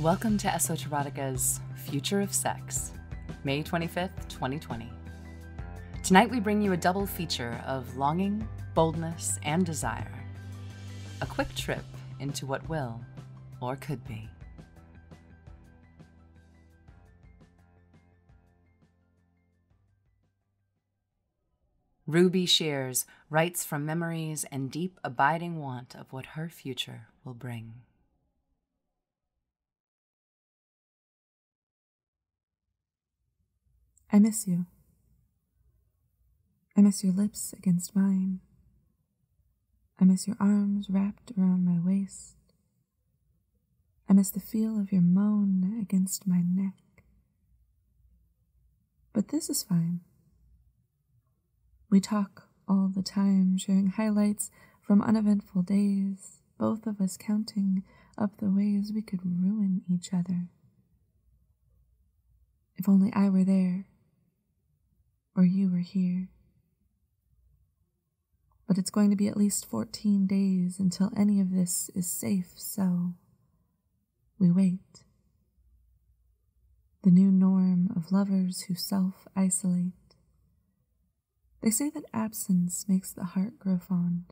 Welcome to Esoterotica's Future of Sex, May 25th, 2020. Tonight we bring you a double feature of longing, boldness, and desire. A quick trip into what will or could be. Ruby Shears writes from memories and deep abiding want of what her future will bring. I miss you. I miss your lips against mine. I miss your arms wrapped around my waist. I miss the feel of your moan against my neck. But this is fine. We talk all the time, sharing highlights from uneventful days, both of us counting up the ways we could ruin each other. If only I were there, or you were here. But it's going to be at least 14 days until any of this is safe, so we wait. The new norm of lovers who self-isolate. They say that absence makes the heart grow fond,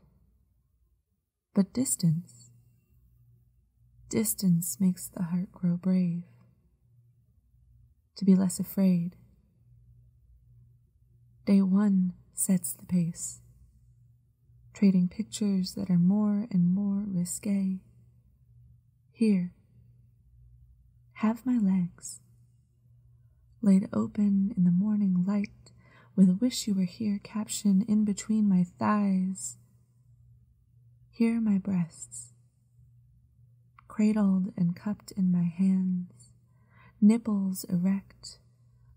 but distance makes the heart grow brave, to be less afraid. Day one sets the pace, trading pictures that are more and more risque. Here, have my legs, laid open in the morning light, with a wish you were here caption in between my thighs. Here my breasts, cradled and cupped in my hands, nipples erect,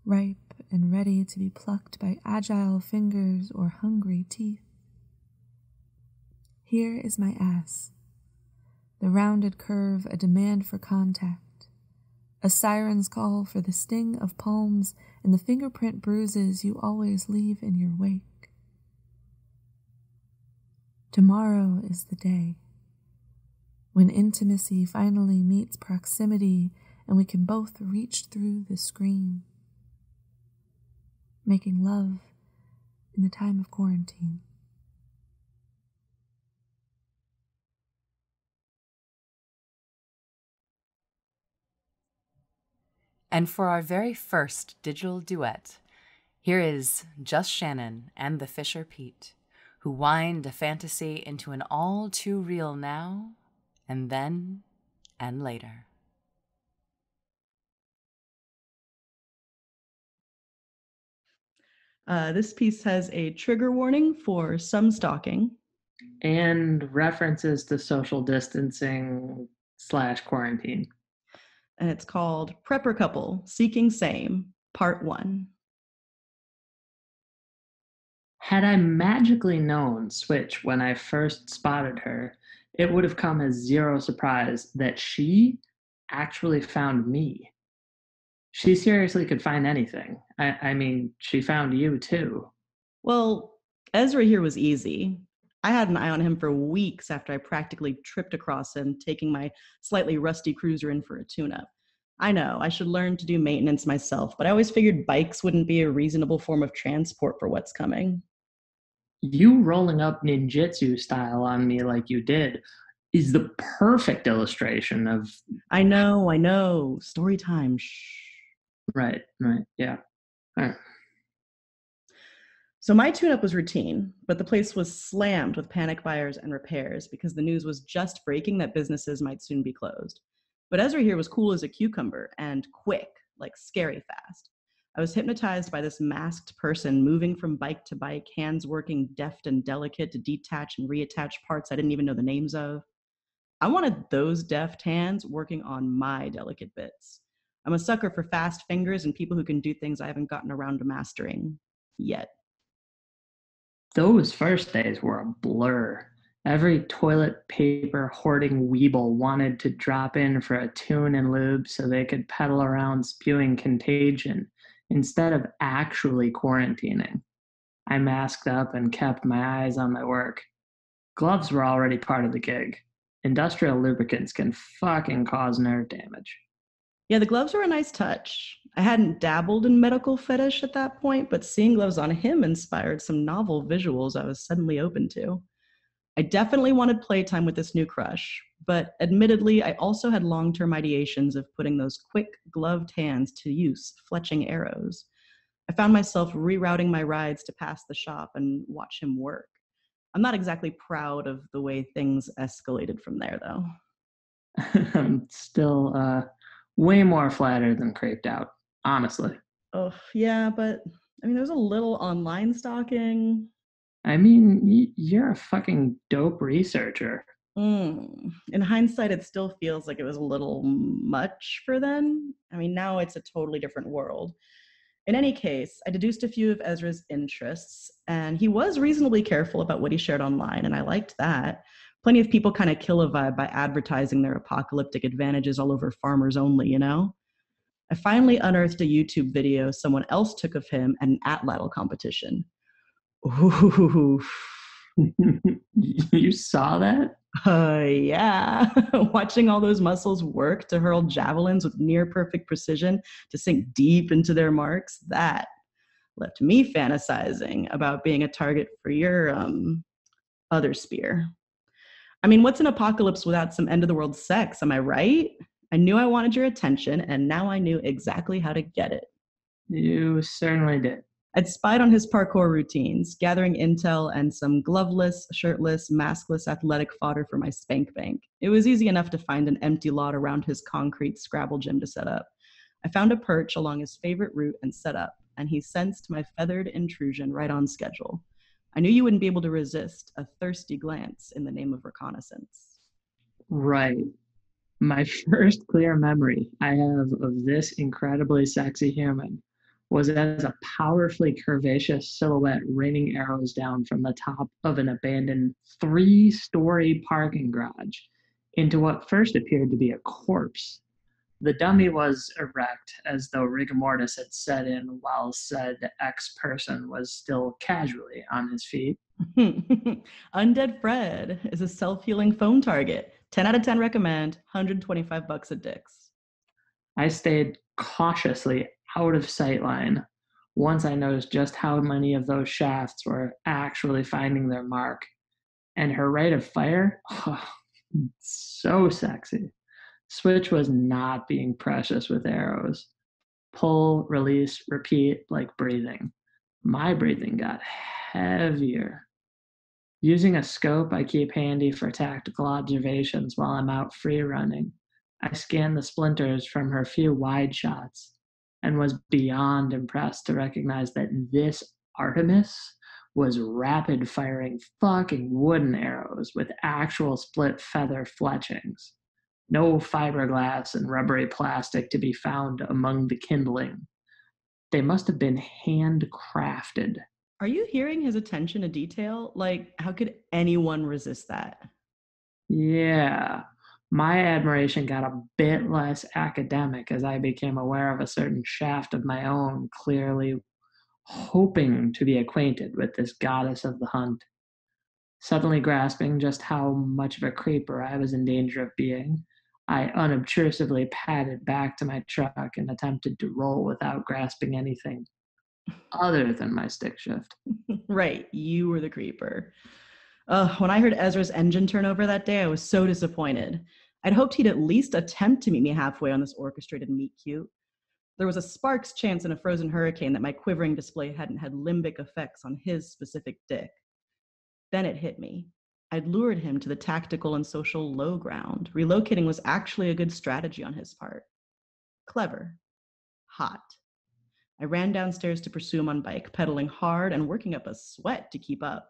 ripe and ready to be plucked by agile fingers or hungry teeth. Here is my ass, the rounded curve a demand for contact. A siren's call for the sting of palms and the fingerprint bruises you always leave in your wake. Tomorrow is the day when intimacy finally meets proximity and we can both reach through the screen, making love in the time of quarantine. And for our very first digital duet, here is Just Shannon and the fischer Pete, who wind a fantasy into an all too real now and then and later. This piece has a trigger warning for some stalking. And references to social distancing / quarantine. And it's called Prepper Couple, Seeking Same, Part 1. Had I magically known Switch when I first spotted her, it would have come as zero surprise that she actually found me. She seriously could find anything. I mean, she found you too. Well, Ezra here was easy. I had an eye on him for weeks after I practically tripped across him, taking my slightly rusty cruiser in for a tune-up. I know, I should learn to do maintenance myself, but I always figured bikes wouldn't be a reasonable form of transport for what's coming. You rolling up ninjutsu style on me like you did is the perfect illustration of... I know. Story time, shh. Right, yeah. All right. So my tune-up was routine, but the place was slammed with panic buyers and repairs because the news was just breaking that businesses might soon be closed. But Ezra here was cool as a cucumber and quick, like scary fast. I was hypnotized by this masked person moving from bike to bike, hands working deft and delicate to detach and reattach parts I didn't even know the names of. I wanted those deft hands working on my delicate bits. I'm a sucker for fast fingers and people who can do things I haven't gotten around to mastering yet. Those first days were a blur. Every toilet paper hoarding weeble wanted to drop in for a tune and lube so they could pedal around spewing contagion instead of actually quarantining. I masked up and kept my eyes on my work. Gloves were already part of the gig. Industrial lubricants can fucking cause nerve damage. Yeah, the gloves were a nice touch. I hadn't dabbled in medical fetish at that point, but seeing gloves on him inspired some novel visuals I was suddenly open to. I definitely wanted playtime with this new crush, but admittedly, I also had long-term ideations of putting those quick gloved hands to use, fletching arrows. I found myself rerouting my rides to pass the shop and watch him work. I'm not exactly proud of the way things escalated from there, though. I'm still way more flattered than creeped out, honestly. Oh, yeah, but I mean, there was a little online stalking. I mean, you're a fucking dope researcher. In hindsight, it still feels like it was a little much for then. I mean, now it's a totally different world. In any case, I deduced a few of Ezra's interests, and he was reasonably careful about what he shared online, and I liked that. Plenty of people kind of kill a vibe by advertising their apocalyptic advantages all over Farmers Only, you know? I finally unearthed a YouTube video someone else took of him at an atlatl competition. Ooh. You saw that? Yeah. Watching all those muscles work to hurl javelins with near-perfect precision to sink deep into their marks, that left me fantasizing about being a target for your other spear. I mean, what's an apocalypse without some end-of-the-world sex, am I right? I knew I wanted your attention, and now I knew exactly how to get it. You certainly did. I'd spied on his parkour routines, gathering intel and some gloveless, shirtless, maskless athletic fodder for my spank bank. It was easy enough to find an empty lot around his concrete Scrabble gym to set up. I found a perch along his favorite route and set up, and he sensed my feathered intrusion right on schedule. I knew you wouldn't be able to resist a thirsty glance in the name of reconnaissance. Right. My first clear memory I have of this incredibly sexy human was as a powerfully curvaceous silhouette raining arrows down from the top of an abandoned 3-story parking garage into what first appeared to be a corpse. The dummy was erect, as though rigor mortis had set in while said ex-person was still casually on his feet. Undead Fred is a self-healing foam target. 10 out of 10 recommend, $125 at Dick's. I stayed cautiously out of sight line once I noticed just how many of those shafts were actually finding their mark. And her rate of fire? Oh, so sexy. Switch was not being precious with arrows. Pull, release, repeat, like breathing. My breathing got heavier. Using a scope I keep handy for tactical observations while I'm out free running, I scanned the splinters from her few wide shots and was beyond impressed to recognize that this Artemis was rapid-firing fucking wooden arrows with actual split-feather fletchings. No fiberglass and rubbery plastic to be found among the kindling. They must have been handcrafted. Are you hearing his attention to detail? Like, how could anyone resist that? Yeah. My admiration got a bit less academic as I became aware of a certain shaft of my own, clearly hoping to be acquainted with this goddess of the hunt. Suddenly grasping just how much of a creeper I was in danger of being, I unobtrusively padded back to my truck and attempted to roll without grasping anything other than my stick shift. Right, you were the creeper. When I heard Ezra's engine turn over that day, I was so disappointed. I'd hoped he'd at least attempt to meet me halfway on this orchestrated meet-cute. There was a spark's chance in a frozen hurricane that my quivering display hadn't had limbic effects on his specific dick. Then it hit me. I'd lured him to the tactical and social low ground. Relocating was actually a good strategy on his part. Clever. Hot. I ran downstairs to pursue him on bike, pedaling hard and working up a sweat to keep up.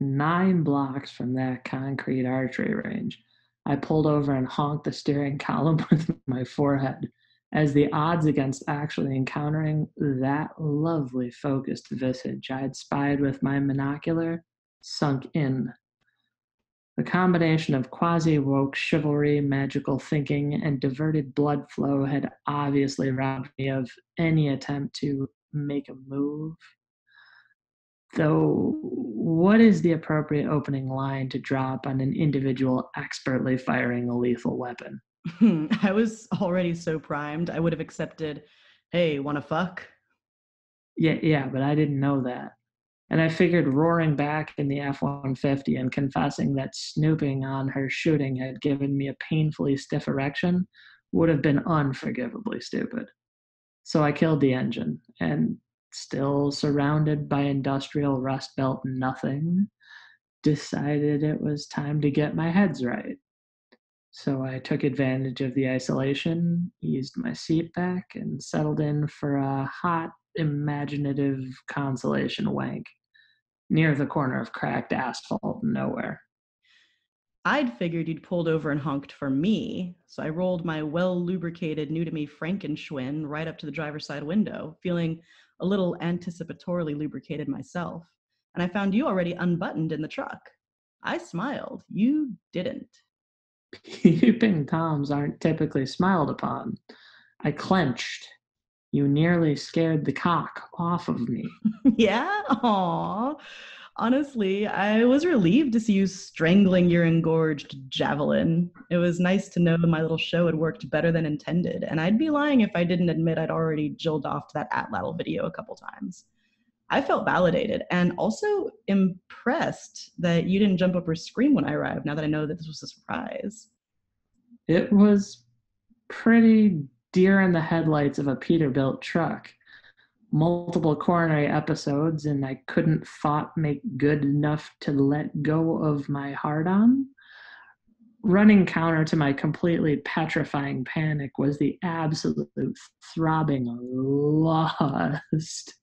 9 blocks from that concrete archery range, I pulled over and honked the steering column with my forehead, as the odds against actually encountering that lovely focused visage I'd spied with my monocular sunk in. The combination of quasi-woke chivalry, magical thinking, and diverted blood flow had obviously robbed me of any attempt to make a move. Though, what is the appropriate opening line to drop on an individual expertly firing a lethal weapon? I was already so primed. I would have accepted, hey, wanna fuck? Yeah, but I didn't know that. And I figured roaring back in the F-150 and confessing that snooping on her shooting had given me a painfully stiff erection would have been unforgivably stupid. So I killed the engine, and still surrounded by industrial rust belt nothing, decided it was time to get my heads right. So I took advantage of the isolation, eased my seat back, and settled in for a hot, imaginative consolation wank near the corner of cracked asphalt nowhere. I'd figured you'd pulled over and honked for me, so I rolled my well-lubricated, new-to-me Frankenschwinn right up to the driver's side window, feeling a little anticipatorily lubricated myself, and I found you already unbuttoned in the truck. I smiled. You didn't. Peeping toms aren't typically smiled upon. I clenched. You nearly scared the cock off of me. Yeah? Aww. Honestly, I was relieved to see you strangling your engorged javelin. It was nice to know my little show had worked better than intended, and I'd be lying if I didn't admit I'd already jilled off to that Atlatl video a couple times. I felt validated and also impressed that you didn't jump up or scream when I arrived, now that I know that this was a surprise. It was pretty deer in the headlights of a Peterbilt truck. Multiple coronary episodes, and I couldn't make good enough to let go of my hard-on. Running counter to my completely petrifying panic was the absolute throbbing lust.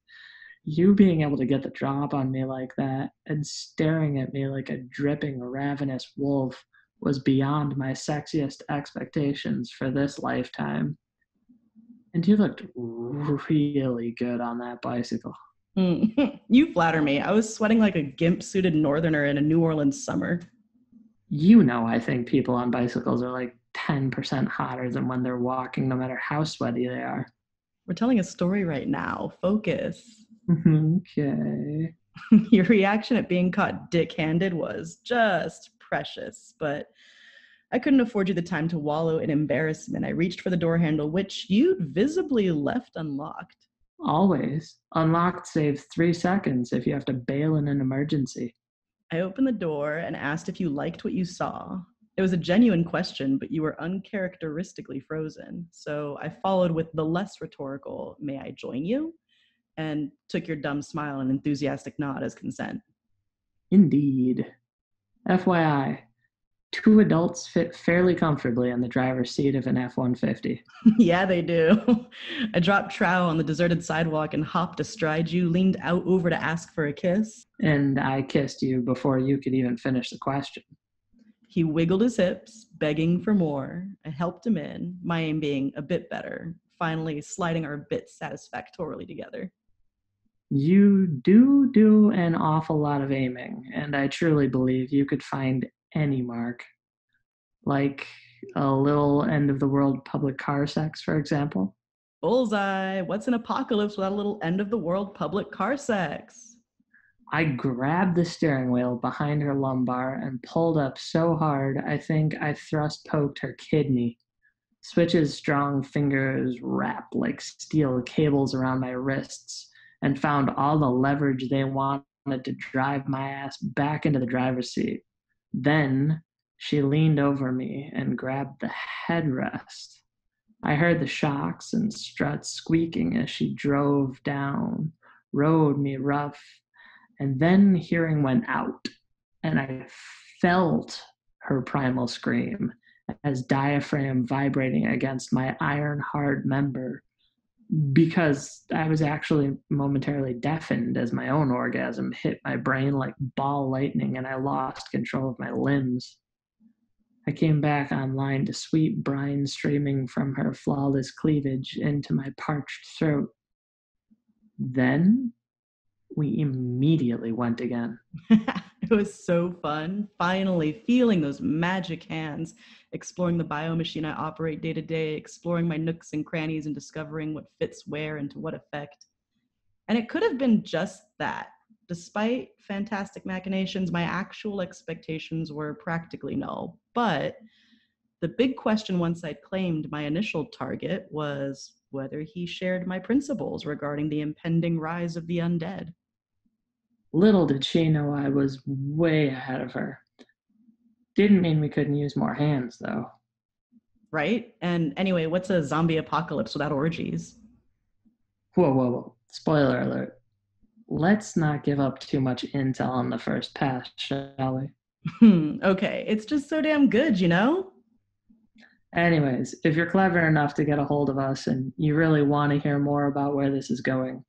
You being able to get the drop on me like that and staring at me like a dripping, ravenous wolf was beyond my sexiest expectations for this lifetime. And you looked really good on that bicycle. You flatter me. I was sweating like a gimp-suited northerner in a New Orleans summer. You know, I think people on bicycles are like 10% hotter than when they're walking, no matter how sweaty they are. We're telling a story right now. Focus. Okay. Your reaction at being caught dick-handed was just precious, but I couldn't afford you the time to wallow in embarrassment. I reached for the door handle, which you'd visibly left unlocked. Always. Unlocked saves 3 seconds if you have to bail in an emergency. I opened the door and asked if you liked what you saw. It was a genuine question, but you were uncharacteristically frozen. So I followed with the less rhetorical, "May I join you?" and took your dumb smile and enthusiastic nod as consent. Indeed. FYI. 2 adults fit fairly comfortably on the driver's seat of an F-150. Yeah, they do. I dropped trow on the deserted sidewalk and hopped astride you, leaned out over to ask for a kiss. And I kissed you before you could even finish the question. He wiggled his hips, begging for more. I helped him in, my aim being a bit better, finally sliding our bit satisfactorily together. You do an awful lot of aiming, and I truly believe you could find any mark, like a little end-of-the-world public car sex, for example. Bullseye! What's an apocalypse without a little end-of-the-world public car sex? I grabbed the steering wheel behind her lumbar and pulled up so hard I think I thrust-poked her kidney. Switch's strong fingers wrapped like steel cables around my wrists and found all the leverage they wanted to drive my ass back into the driver's seat. Then she leaned over me and grabbed the headrest. I heard the shocks and struts squeaking as she drove down, rode me rough, and then hearing went out, and I felt her primal scream as diaphragm vibrating against my iron-hard member, because I was actually momentarily deafened as my own orgasm hit my brain like ball lightning and I lost control of my limbs. I came back online to sweet brine streaming from her flawless cleavage into my parched throat. Then we immediately went again. It was so fun, finally feeling those magic hands, exploring the biomachine I operate day to day, exploring my nooks and crannies and discovering what fits where and to what effect. And it could have been just that. Despite fantastic machinations, my actual expectations were practically null. But The big question once I'd claimed my initial target was whether he shared my principles regarding the impending rise of the undead. Little did she know I was way ahead of her. Didn't mean we couldn't use more hands, though. Right? And anyway, what's a zombie apocalypse without orgies? Whoa, whoa, whoa. Spoiler alert. Let's not give up too much intel on the first pass, shall we? Okay, it's just so damn good, you know? Anyways, if you're clever enough to get a hold of us and you really want to hear more about where this is going,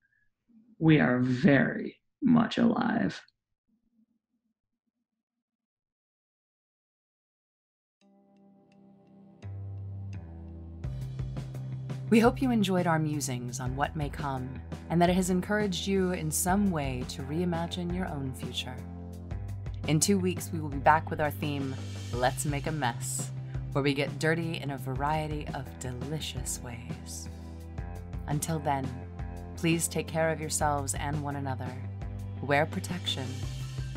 we are very much alive. We hope you enjoyed our musings on what may come, and that it has encouraged you in some way to reimagine your own future. In 2 weeks, we will be back with our theme, Let's Make a Mess, where we get dirty in a variety of delicious ways. Until then, please take care of yourselves and one another. Wear protection.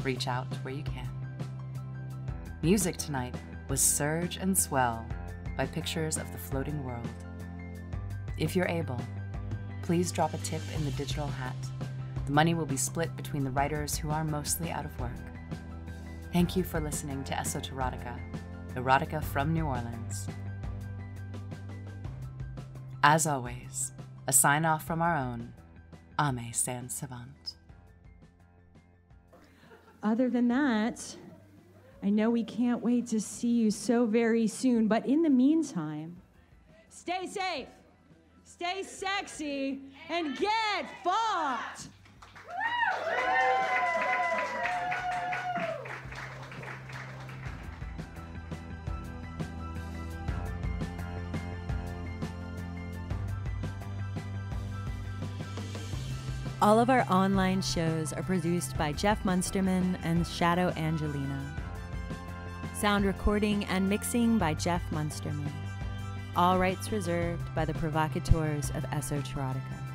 Reach out where you can. Music tonight was Surge and Swell by Pictures of the Floating World. If you're able, please drop a tip in the digital hat. The money will be split between the writers who are mostly out of work. Thank you for listening to Esoterotica, erotica from New Orleans. As always, a sign-off from our own, Ame San Savant. Other than that, I know we can't wait to see you so very soon, but in the meantime, stay safe. Stay sexy and get fucked! All of our online shows are produced by Jeff Munsterman and Shadow Angelina. Sound recording and mixing by Jeff Munsterman. All rights reserved by the provocateurs of Esoterotica.